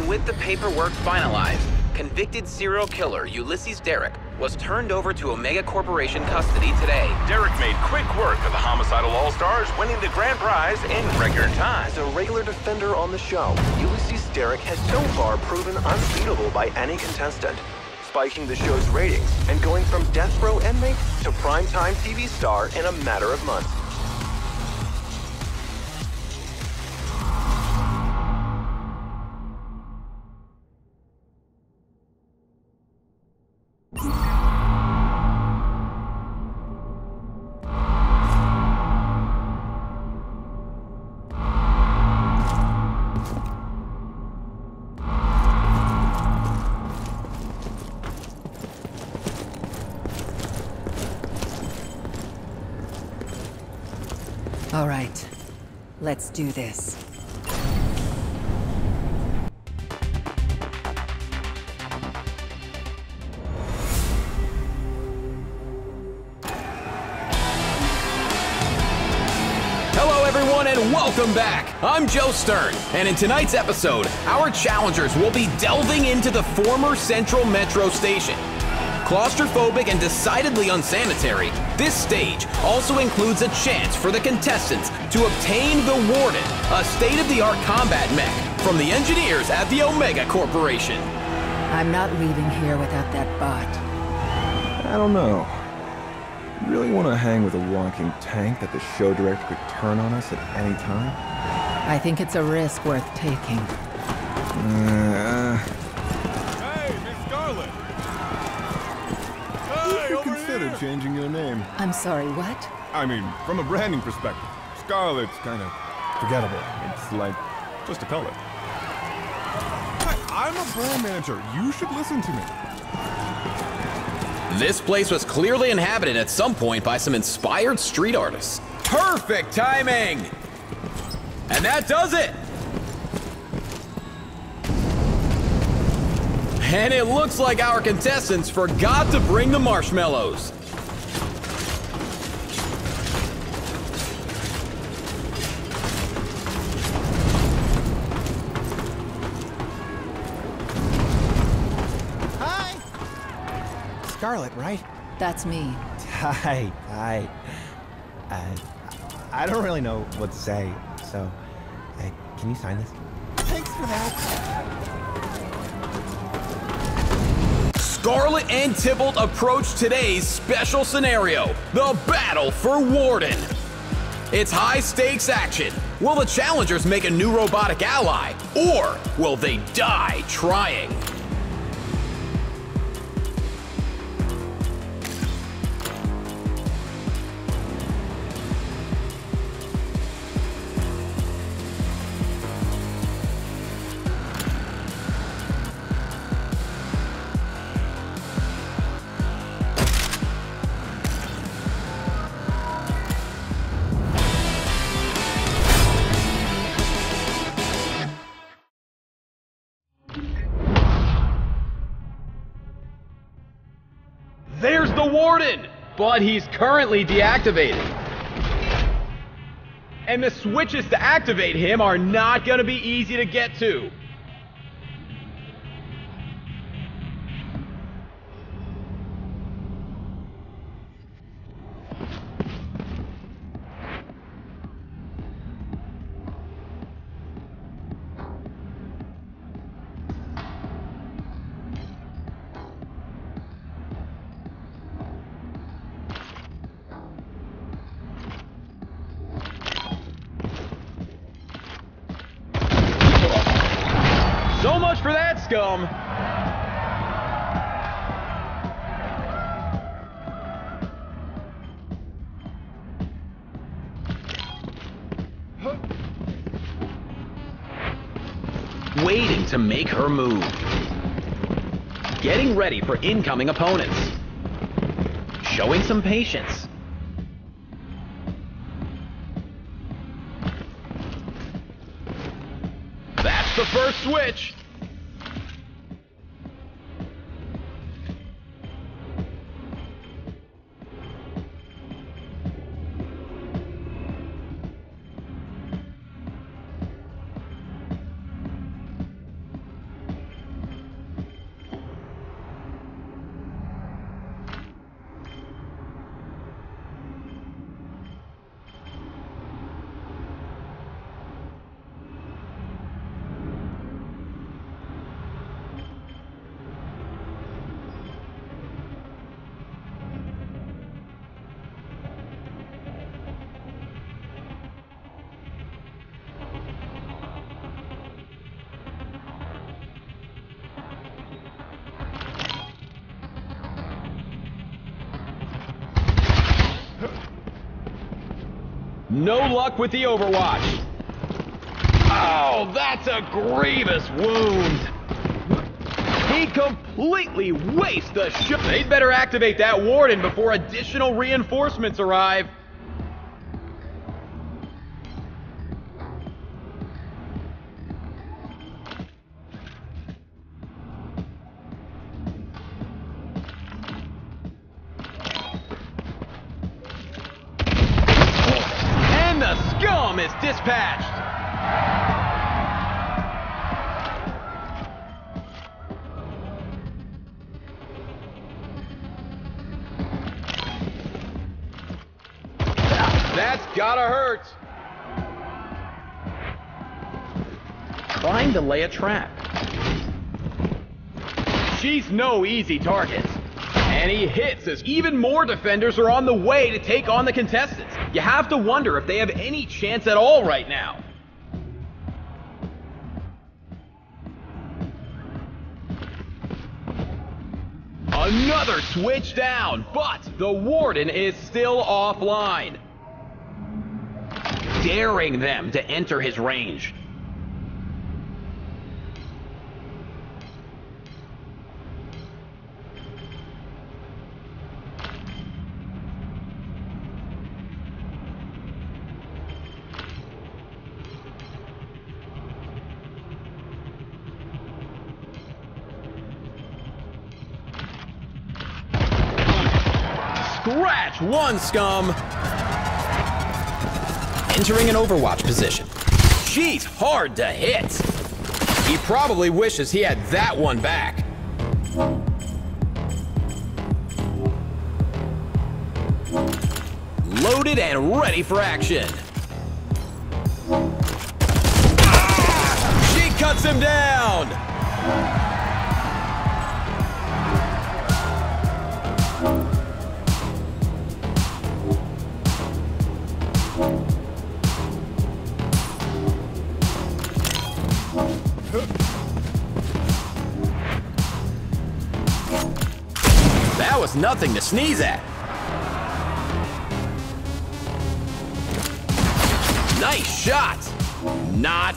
And with the paperwork finalized, convicted serial killer Ulysses Derrick was turned over to Omega Corporation custody today. Derrick made quick work of the homicidal all-stars, winning the grand prize in record time. As a regular defender on the show, Ulysses Derrick has so far proven unbeatable by any contestant, spiking the show's ratings and going from death row inmate to primetime TV star in a matter of months. All right, let's do this. Hello everyone and welcome back. I'm Joe Stern, and in tonight's episode, our challengers will be delving into the former Central Metro Station. Claustrophobic and decidedly unsanitary, this stage also includes a chance for the contestants to obtain the Warden, a state-of-the-art combat mech from the engineers at the Omega Corporation. I'm not leaving here without that bot. I don't know. You really want to hang with a walking tank that the show director could turn on us at any time? I think it's a risk worth taking. Changing your name. I'm sorry, what? I mean, from a branding perspective, Scarlett's kind of forgettable. It's like just a color. I'm a brand manager. You should listen to me. This place was clearly inhabited at some point by some inspired street artists. Perfect timing! And that does it! And it looks like our contestants forgot to bring the marshmallows. Scarlett, right? That's me. Hi. I don't really know what to say, so can you sign this? Thanks for that. Scarlett and Tybalt approach today's special scenario, the battle for Warden. It's high-stakes action. Will the challengers make a new robotic ally, or will they die trying? Warden, but he's currently deactivated. And the switches to activate him are not going to be easy to get to. For that scum. Waiting to make her move. Getting ready for incoming opponents. Showing some patience. That's the first switch. No luck with the Overwatch. Oh, that's a grievous wound. He completely wastes the shot. They'd better activate that Warden before additional reinforcements arrive. Is dispatched. That's gotta hurt. Trying to lay a trap. She's no easy target. And he hits as even more defenders are on the way to take on the contestants. You have to wonder if they have any chance at all right now. Another switch down, but the Warden is still offline. Daring them to enter his range. Scratch one, scum! Entering an Overwatch position. She's hard to hit. He probably wishes he had that one back. Loaded and ready for action. Ah! She cuts him down! That was nothing to sneeze at. Nice shot. Not.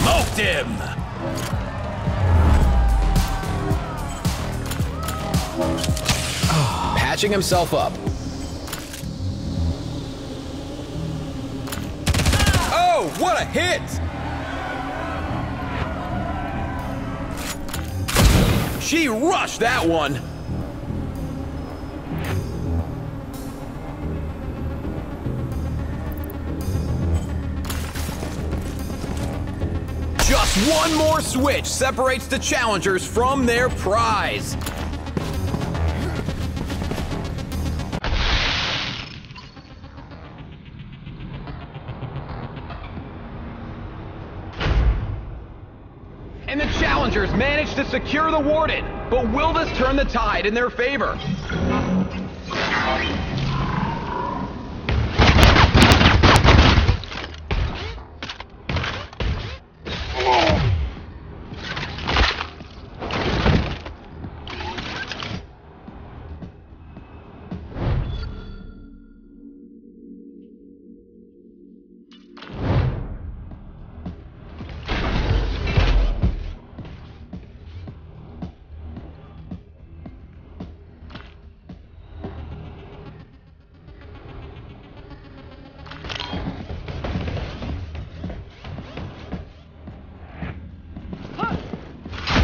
Smoked him. Patching himself up. Oh, what a hit! She rushed that one. Just one more switch separates the challengers from their prize. Managed to secure the Warden, but will this turn the tide in their favor?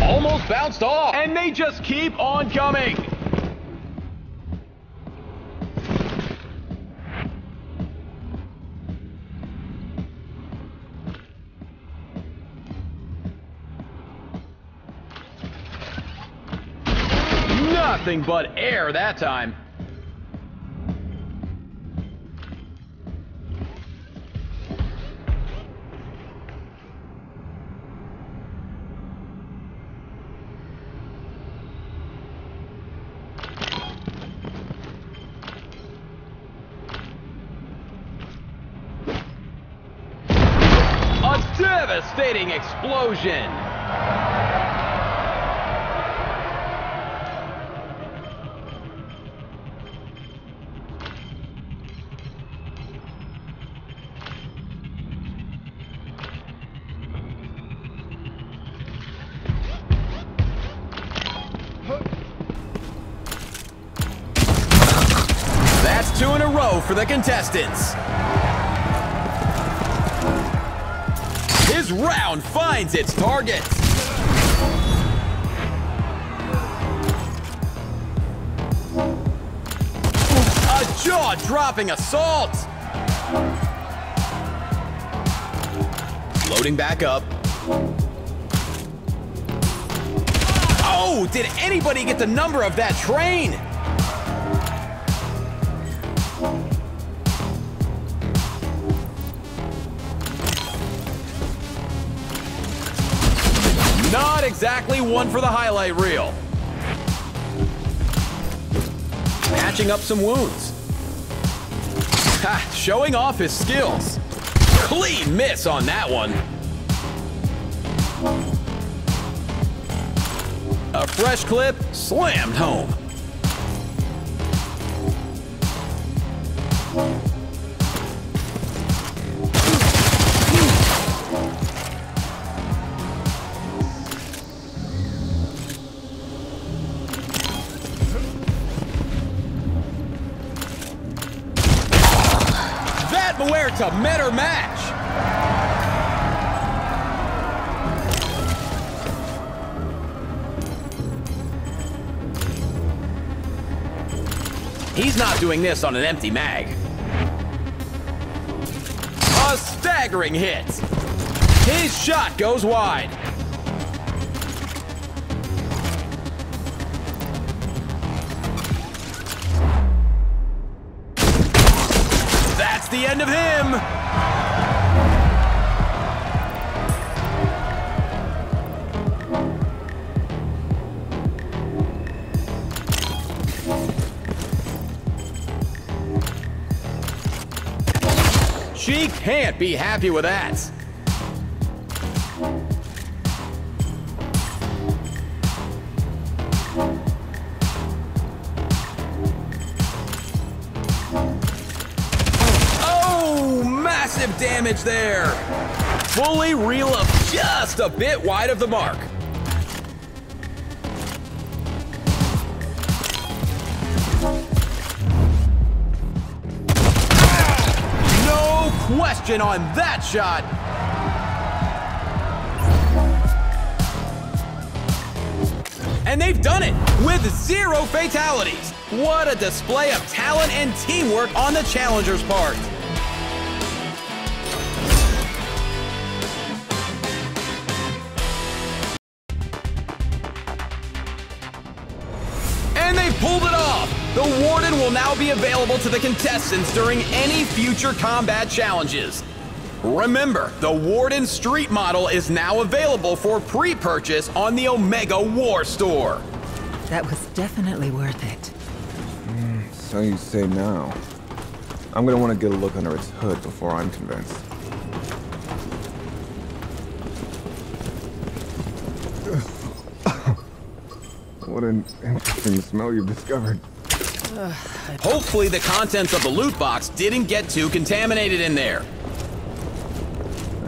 Almost bounced off, and they just keep on coming. Nothing but air that time. devastating explosion. That's two in a row for the contestants. His round finds its target. A jaw-dropping assault. Loading back up. Oh, did anybody get the number of that train? Not exactly one for the highlight reel. Matching up some wounds. Ha, showing off his skills. Clean miss on that one. A fresh clip slammed home. A mid-air match. He's not doing this on an empty mag. A staggering hit. His shot goes wide. The end of him. She can't be happy with that. Damage there. Fully reel up just a bit wide of the mark. No question on that shot. And they've done it with zero fatalities. What a display of talent and teamwork on the challenger's part. Pulled it off! The Warden will now be available to the contestants during any future combat challenges. Remember, the Warden Street model is now available for pre-purchase on the Omega War store. That was definitely worth it. So you say now. I'm gonna want to get a look under its hood before I'm convinced. What an interesting smell you've discovered. Hopefully the contents of the loot box didn't get too contaminated in there.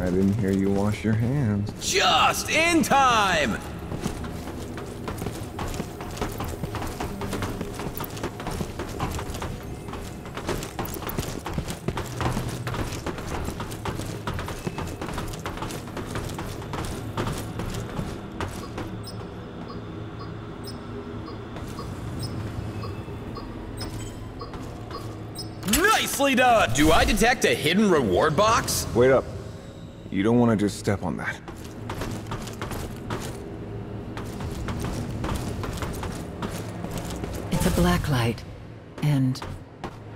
I didn't hear you wash your hands. Just in time! Nicely done! Do I detect a hidden reward box? Wait up. You don't want to just step on that. It's a black light and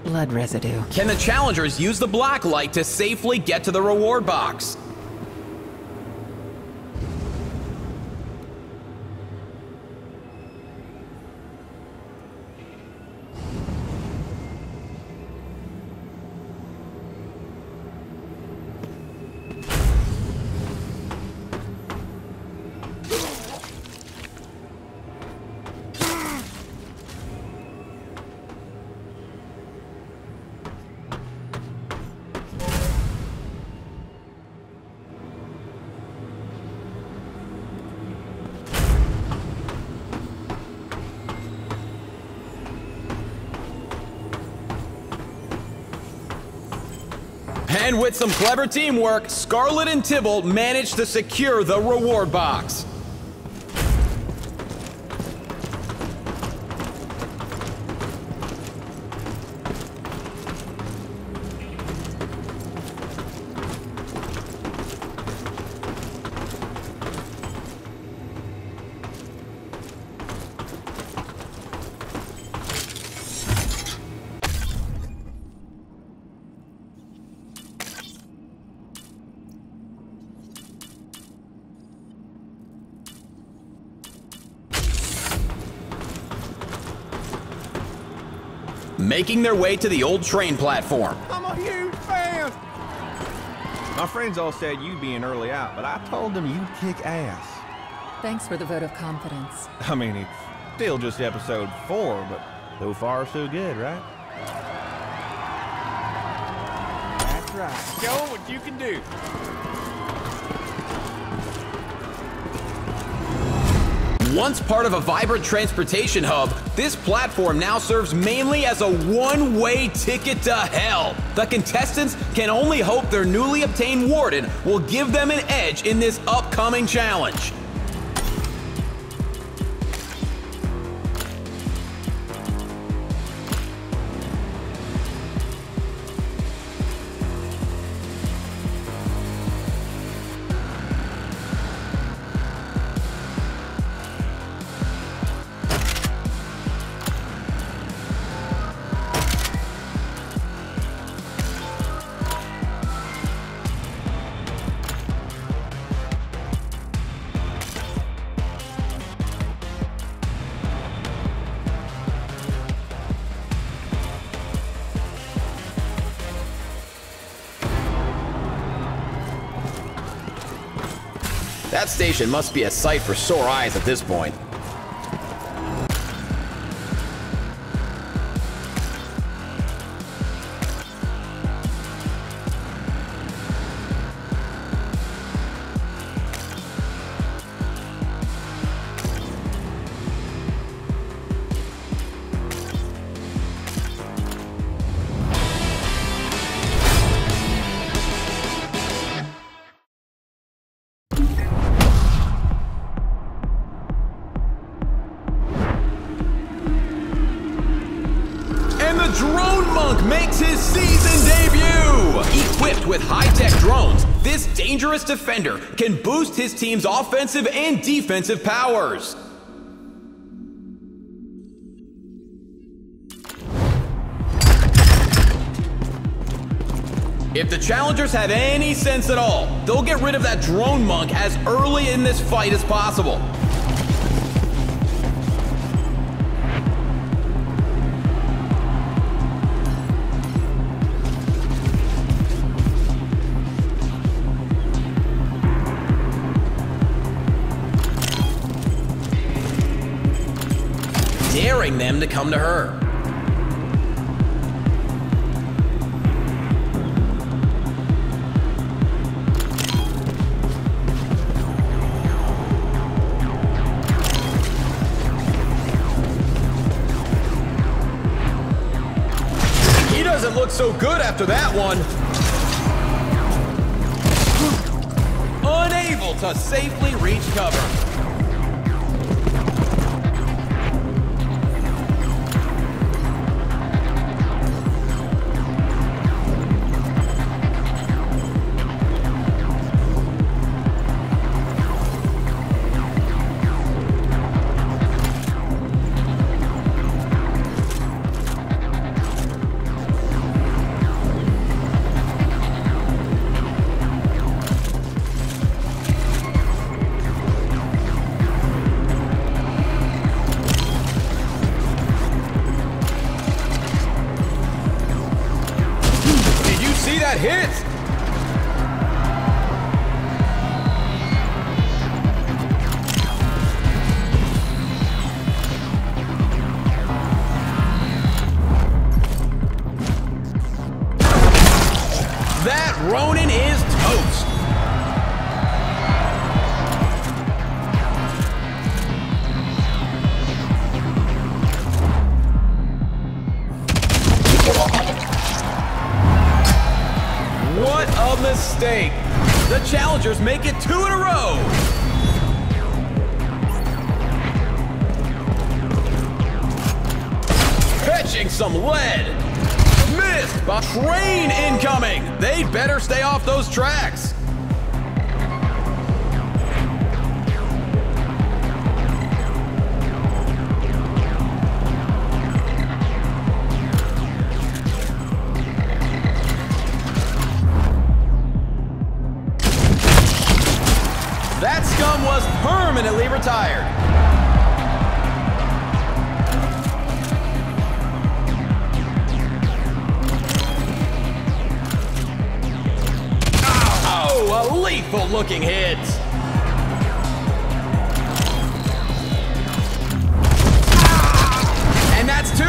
blood residue. Can the challengers use the black light to safely get to the reward box? And with some clever teamwork, Scarlett and Tybalt managed to secure the reward box. Making their way to the old train platform. I'm a huge fan! My friends all said you'd be an early out, but I told them you'd kick ass. Thanks for the vote of confidence. I mean, it's still just episode 4, but so far so good, right? That's right. Show what you can do. Once part of a vibrant transportation hub, this platform now serves mainly as a one-way ticket to hell. The contestants can only hope their newly obtained warden will give them an edge in this upcoming challenge. That station must be a sight for sore eyes at this point. Drone Monk makes his season debut! Equipped with high-tech drones, this dangerous defender can boost his team's offensive and defensive powers. If the challengers have any sense at all, they'll get rid of that Drone Monk as early in this fight as possible. Daring them to come to her. He doesn't look so good after that one. Unable to safely reach cover. Hits! That Ronin is toast! What a mistake! The Challengers make it 2 in a row! Catching some lead. Missed by train incoming. They'd better stay off those tracks. That scum was permanently retired. Lethal looking hit. And that's 2.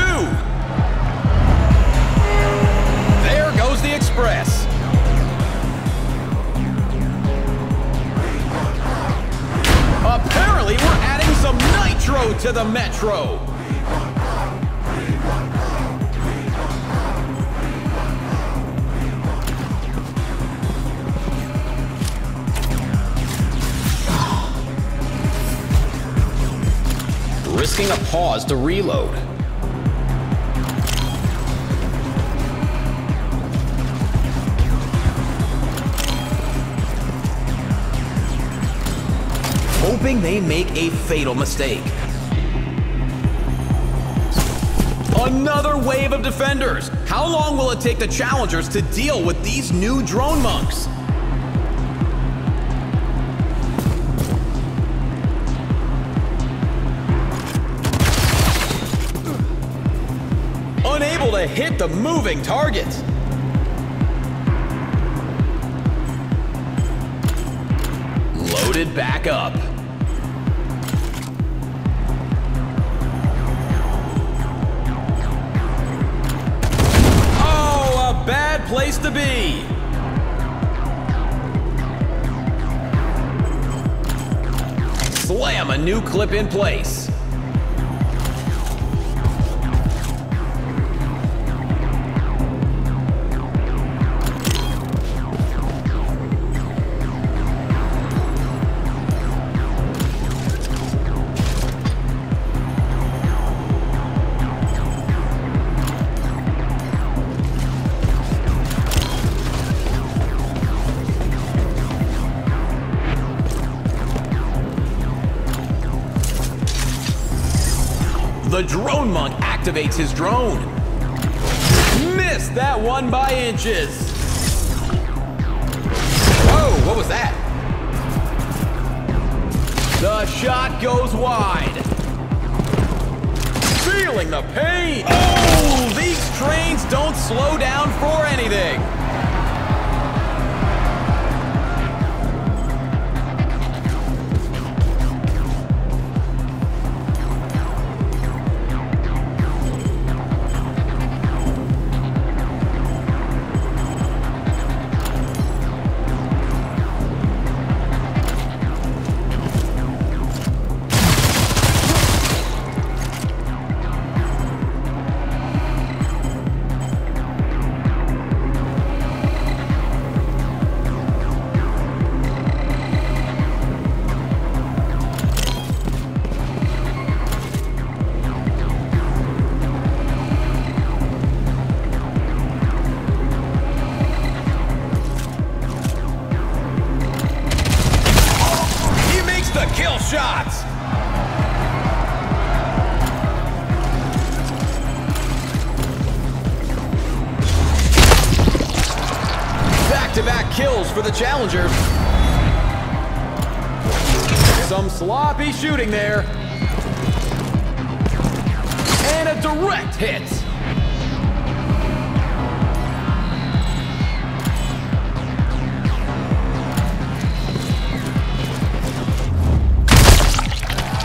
There goes the Express. Apparently, we're adding some nitro to the Metro. Risking a pause to reload. Hoping they make a fatal mistake. Another wave of defenders. How long will it take the Challengers to deal with these new Drone Monks? To hit the moving target. Loaded back up. Oh, a bad place to be. Slam a new clip in place. The Drone Monk activates his drone. Missed that one by inches. Whoa, what was that? The shot goes wide. Feeling the pain. Oh, these trains don't slow down for anything. For the Challengers. Some sloppy shooting there. And a direct hit.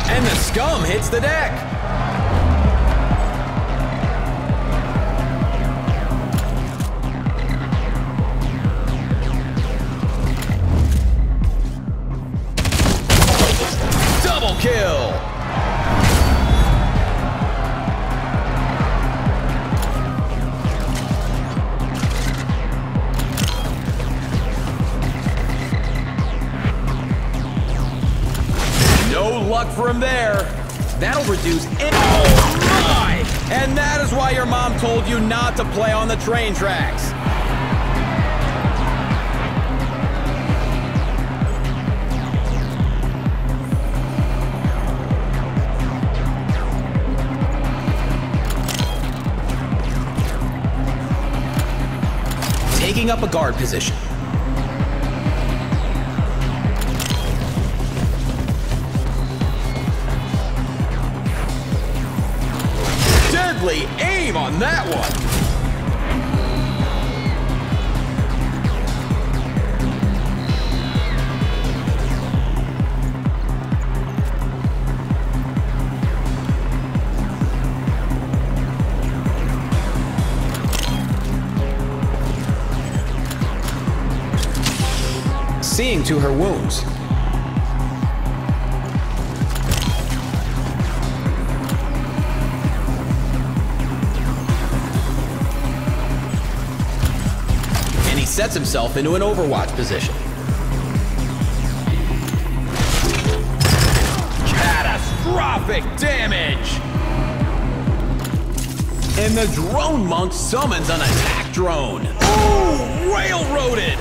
And the scum hits the deck. Kill. for him there. That'll reduce any... Oh, my! And that is why your mom told you not to play on the train tracks. Taking up a guard position. Deadly aim on that one. Seeing to her wounds. Sets himself into an Overwatch position. Catastrophic damage! And the Drone Monk summons an attack drone. Ooh, railroaded!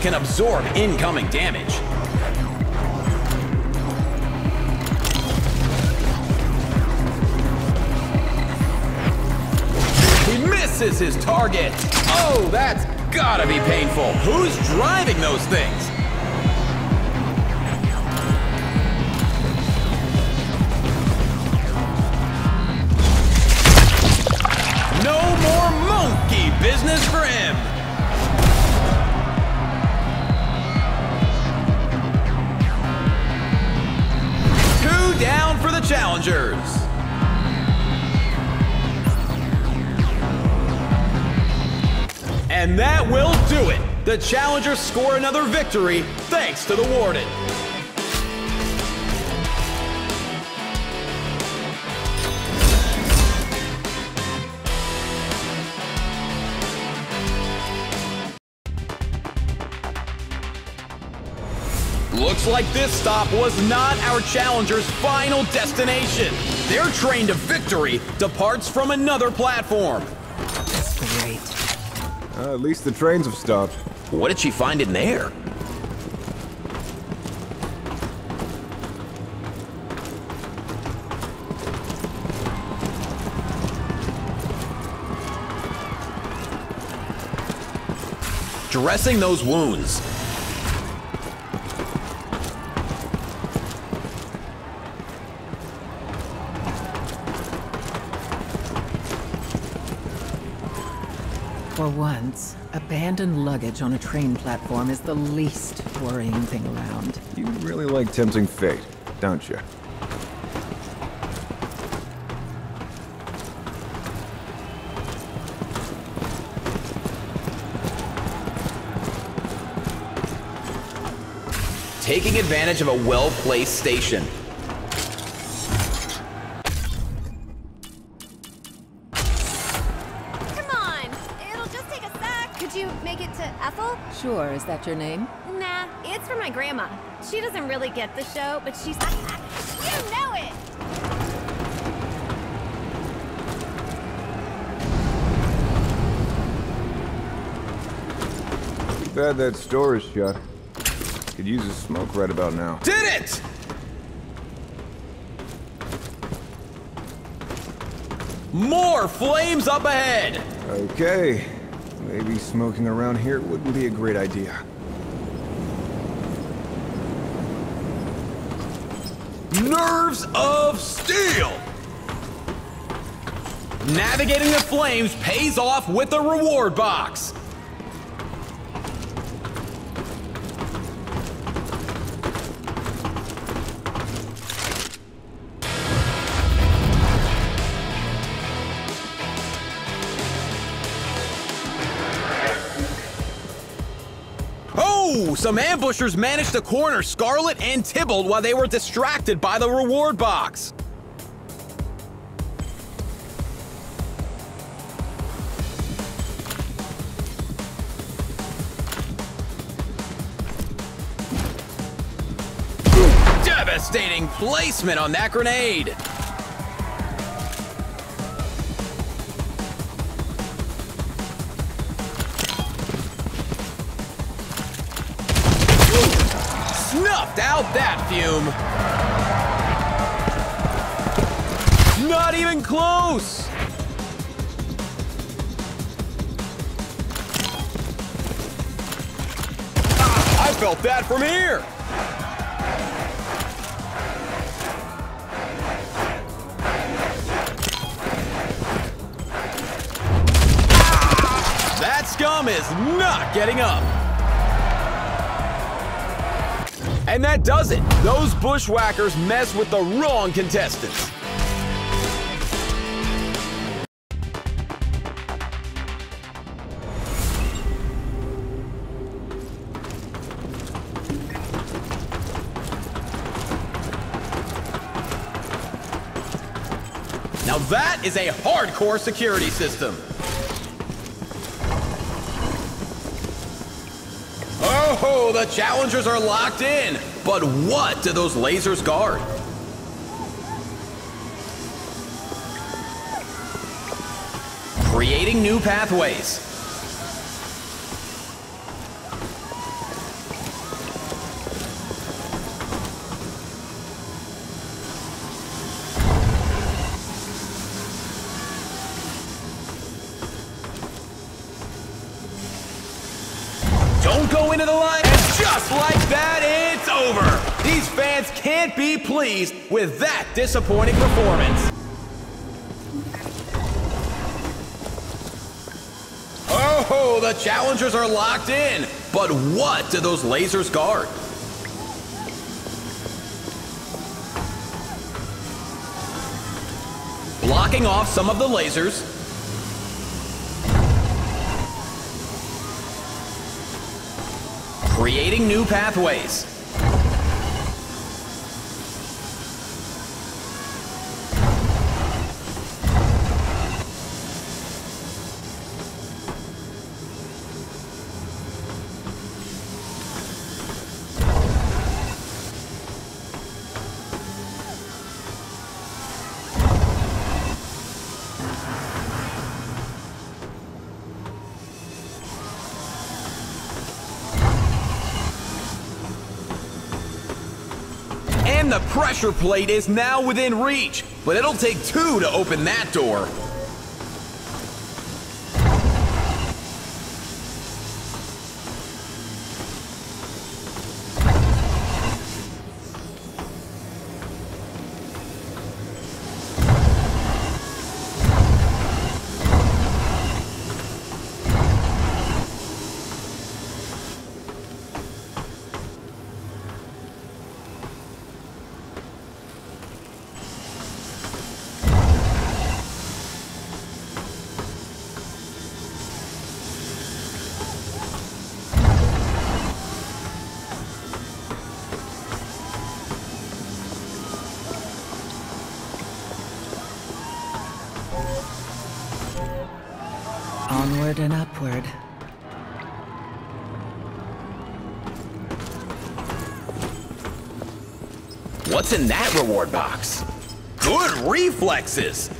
Can absorb incoming damage. He misses his target. Oh, that's gotta be painful. Who's driving those things? No more monkey business for him. Down for the challengers. And that will do it. The challengers score another victory thanks to the Warden. Looks like this stop was not our challenger's final destination. Their train to victory departs from another platform. That's great. At least the trains have stopped. What did she find in there? Dressing those wounds. For once, abandoned luggage on a train platform is the least worrying thing around. You really like tempting fate, don't you? Taking advantage of a well-placed station. Sure, is that your name? Nah, it's for my grandma. She doesn't really get the show, but she's... You know it! Too bad that store is shut. Could use a smoke right about now. Did it! More flames up ahead! Okay. Maybe smoking around here wouldn't be a great idea. Nerves of steel! Navigating the flames pays off with a reward box. Some ambushers managed to corner Scarlett and Tybalt while they were distracted by the reward box. Devastating placement on that grenade. Out that fume. Not even close. Ah, I felt that from here. Ah, that scum is not getting up. And that does it. Those bushwhackers mess with the wrong contestants. Now that is a hardcore security system. Oh, the challengers are locked in. But what do those lasers guard? Creating new pathways. Into the line, and just like that, it's over. These fans can't be pleased with that disappointing performance. Oh, the challengers are locked in. But what do those lasers guard? Blocking off some of the lasers. Creating new pathways. The pressure plate is now within reach, but it'll take two to open that door. Onward and upward. What's in that reward box? Good reflexes!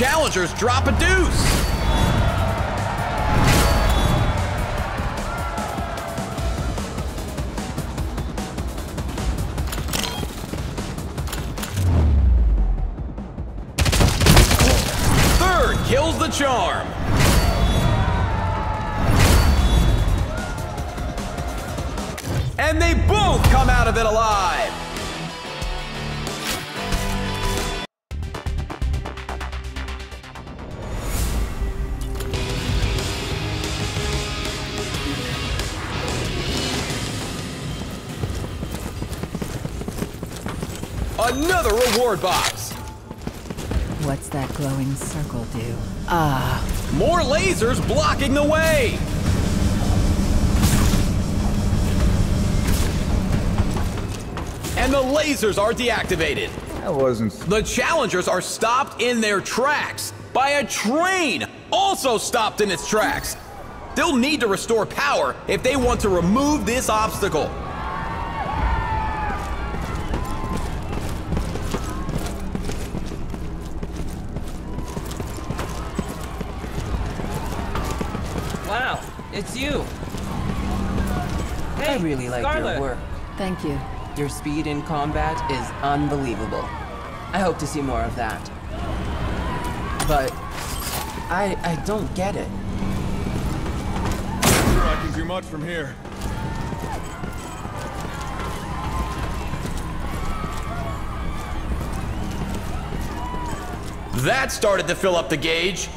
challengers drop a deuce. Third kills the charm. And they both come out of it alive. Another reward box. What's that glowing circle do? Ah. More lasers blocking the way. And the lasers are deactivated. That wasn't... The challengers are stopped in their tracks by a train, also stopped in its tracks. They'll need to restore power if they want to remove this obstacle. Wow, it's you. Hey, I really like Scarlett. Your work. Thank you. Your speed in combat is unbelievable. I hope to see more of that. But I don't get it. I'm sure I can do much from here. That started to fill up the gauge.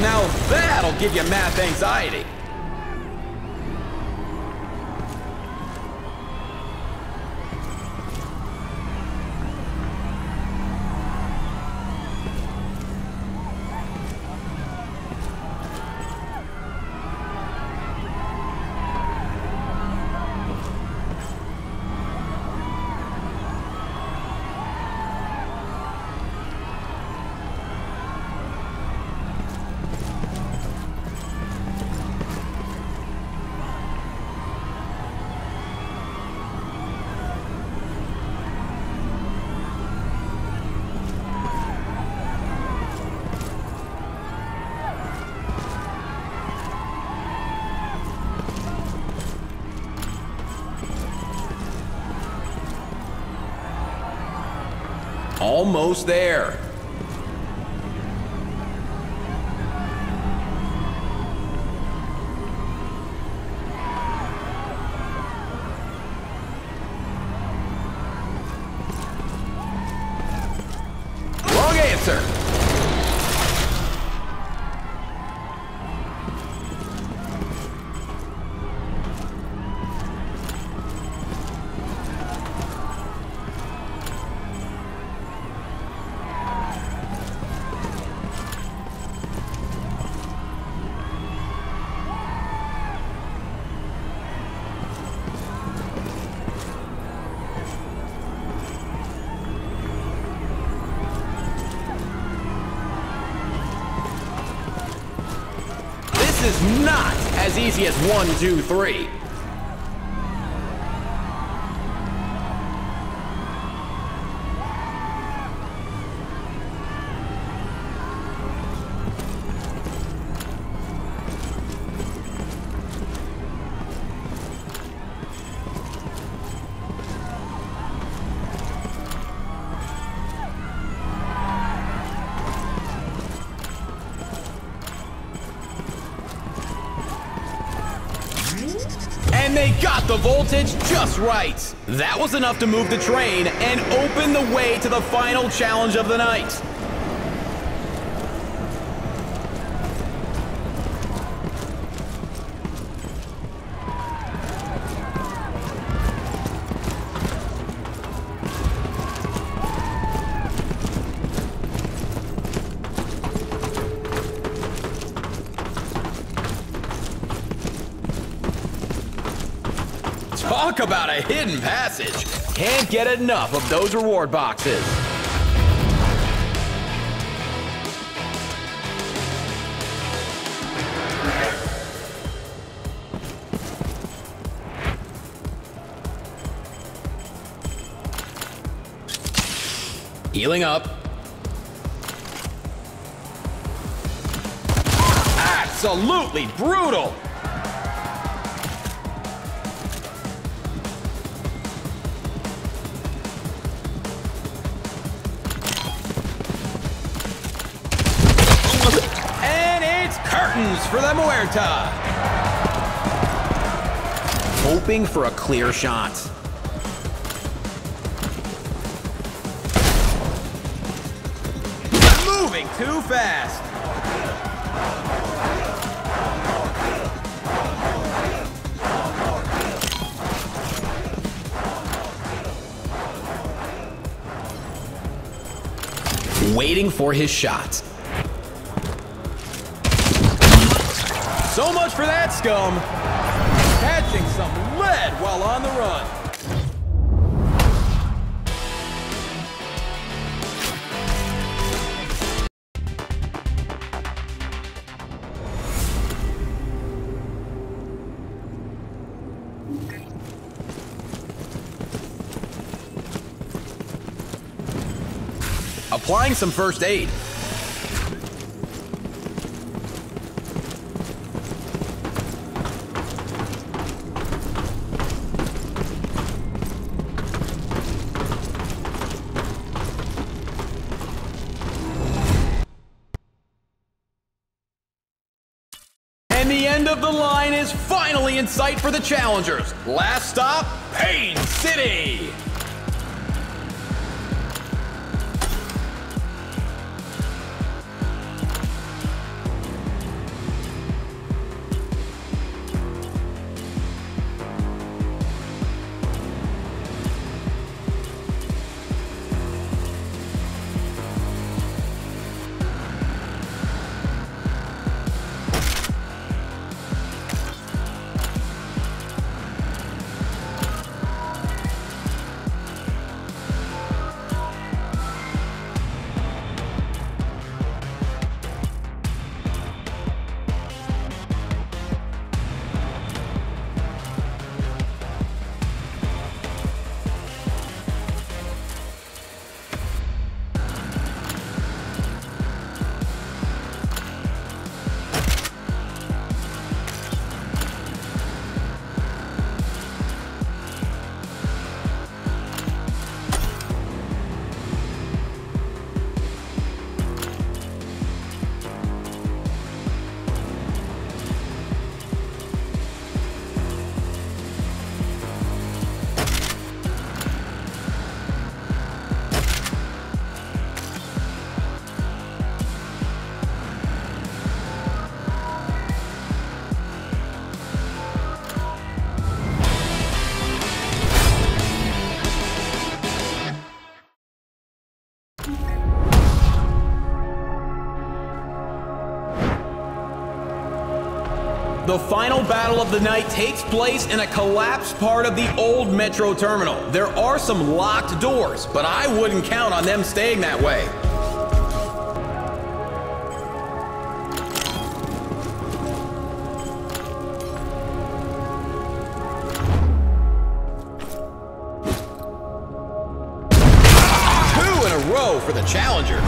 Now that'll give you math anxiety. Almost there. Wrong answer. This is not as easy as 1, 2, 3. And they got the voltage just right. That was enough to move the train and open the way to the final challenge of the night. Talk about a hidden passage. Can't get enough of those reward boxes. Healing up. Absolutely brutal. And it's curtains for the Muerta. Hoping for a clear shot. Moving too fast. Waiting for his shot. So much for that scum. Catching some lead while on the run. Applying some first aid. And the end of the line is finally in sight for the challengers. Last stop, Pain City. The final battle of the night takes place in a collapsed part of the old Metro Terminal. There are some locked doors, but I wouldn't count on them staying that way. Two in a row for the challenger.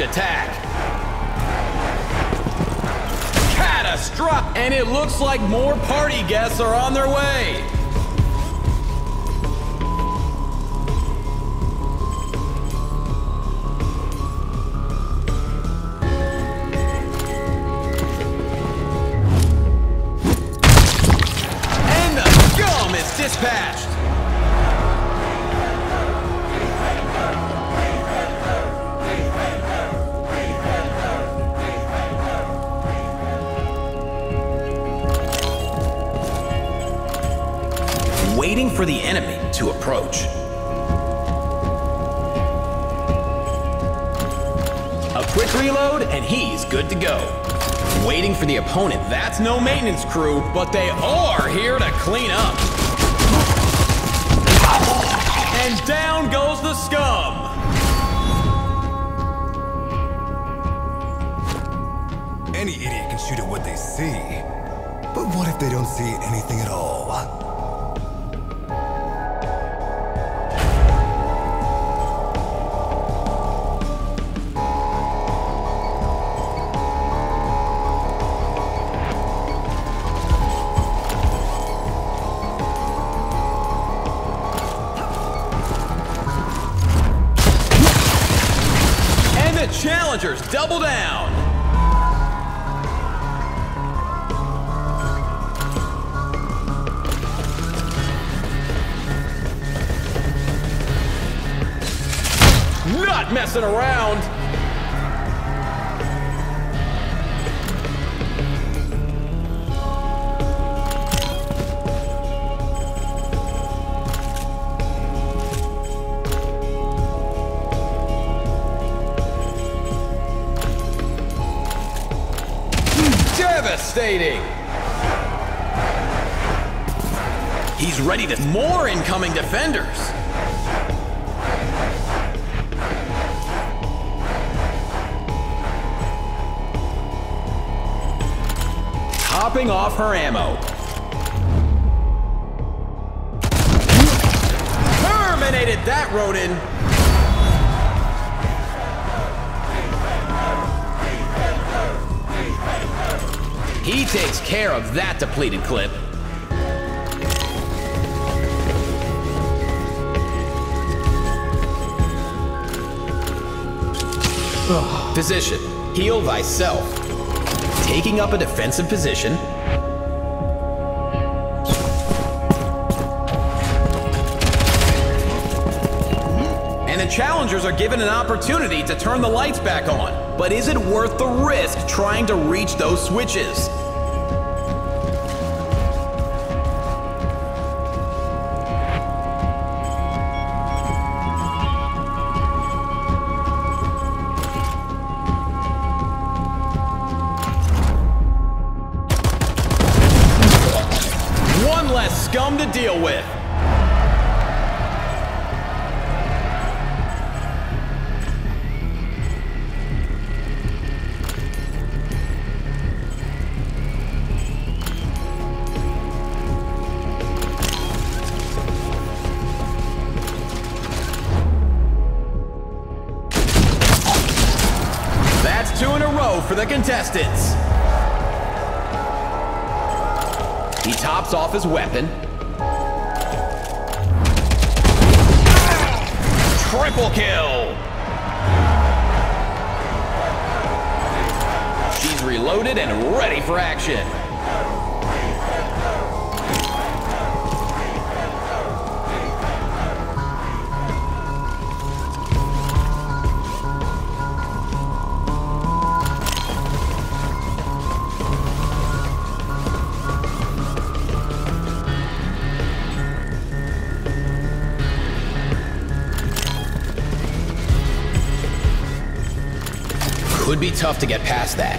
Attack. Catastrophic. And it looks like more party guests are on their way. And the scum is dispatched. For the enemy. to approach. A quick reload and he's good to go. Waiting for the opponent, that's no maintenance crew, but they are here to clean up. And down goes the scum. Any idiot can shoot at what they see, but what if they don't see anything at all? And the challengers double down! Messing around. Devastating. He's ready to more incoming defenders. Popping off her ammo. Terminated that rodent. He takes care of that depleted clip. Physician, heal thyself. Taking up a defensive position. And the challengers are given an opportunity to turn the lights back on. But is it worth the risk trying to reach those switches? Scum to deal with. That's two in a row for the contestants. He tops off his weapon. Triple kill! She's reloaded and ready for action. Would be tough to get past that.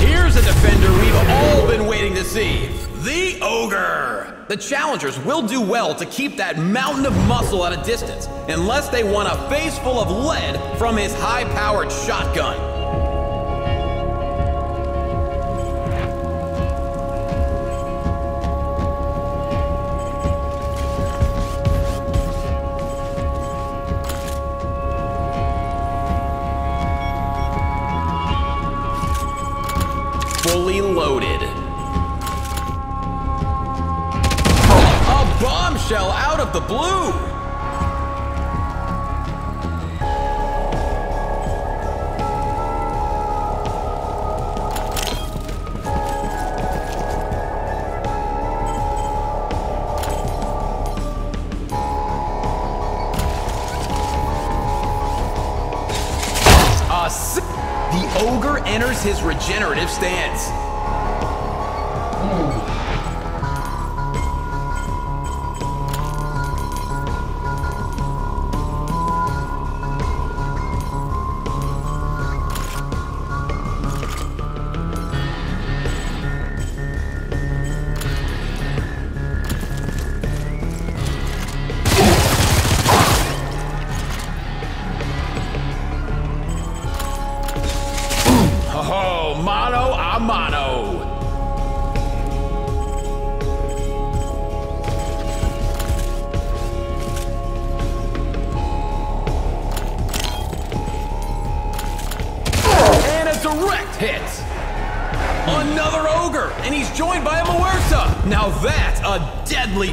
Here's a defender we've all been waiting to see. The Ogre! The challengers will do well to keep that mountain of muscle at a distance, unless they want a face full of lead from his high-powered shotgun. Fully loaded. A bombshell out of the blue! There's his regenerative stance.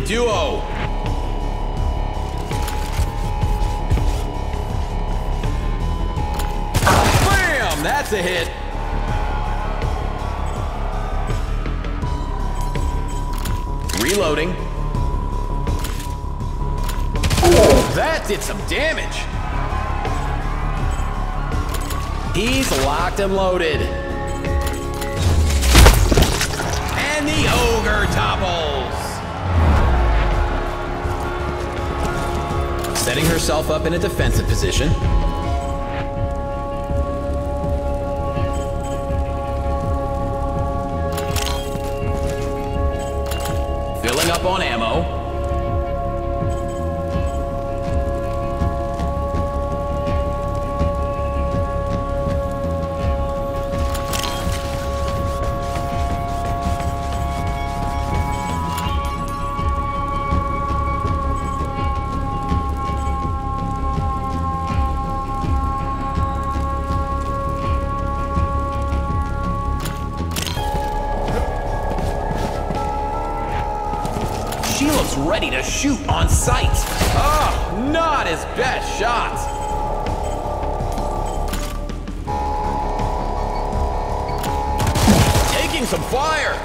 Duo. Bam! That's a hit. Reloading. Oh, that did some damage. He's locked and loaded. And the ogre topples. Setting herself up in a defensive position. Filling up on ammo. Ready to shoot on sight. Oh, not his best shot. Taking some fire.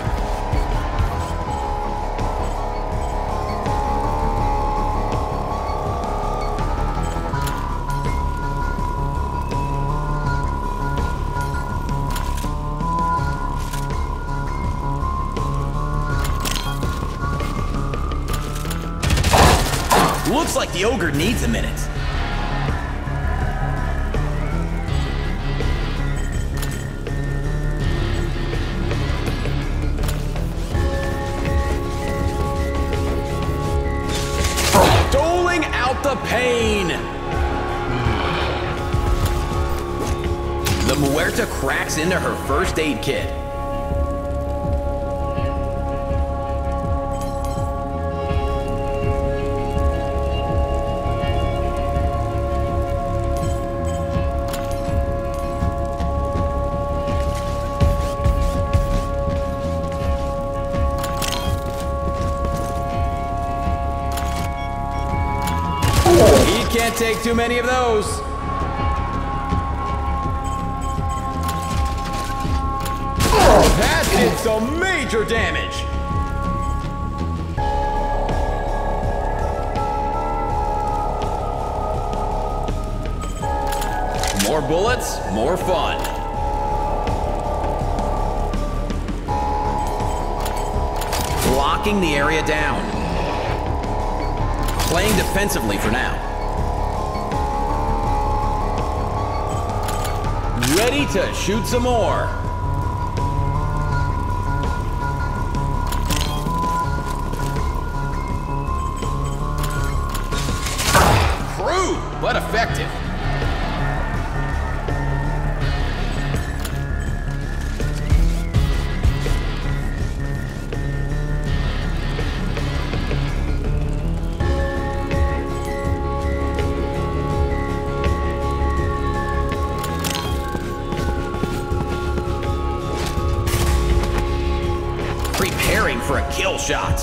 Looks like the ogre needs a minute. Doling out the pain. The Muerta cracks into her first aid kit. Can't take too many of those. Oh, that did some major damage. More bullets, more fun. Locking the area down. Playing defensively for now. Ready to shoot some more. Crude, but effective. For a kill shot.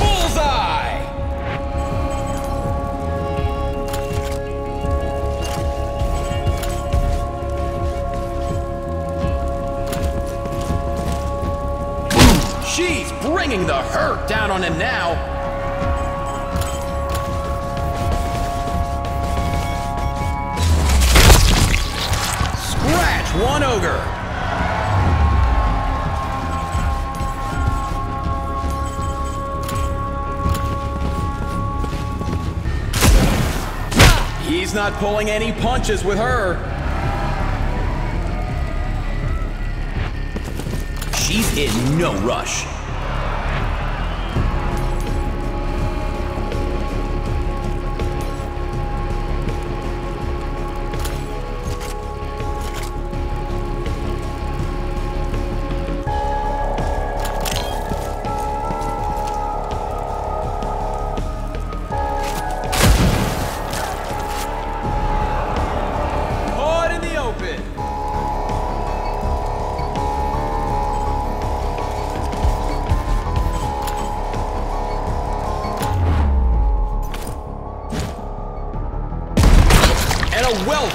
Bullseye! She's bringing the hurt down on him now. Scratch one ogre. He's not pulling any punches with her. She's in no rush.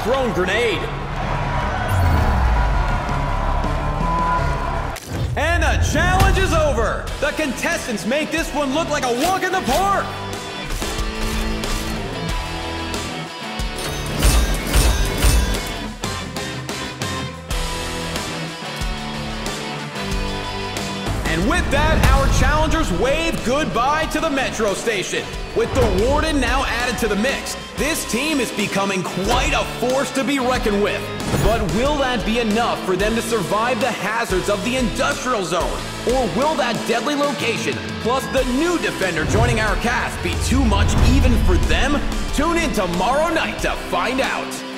Thrown grenade. And the challenge is over. The contestants make this one look like a walk in the park. And with that, our challengers wave goodbye to the Metro Station. With the Warden now added to the mix, this team is becoming quite a force to be reckoned with. But will that be enough for them to survive the hazards of the industrial zone? Or will that deadly location, plus the new defender joining our cast, be too much even for them? Tune in tomorrow night to find out.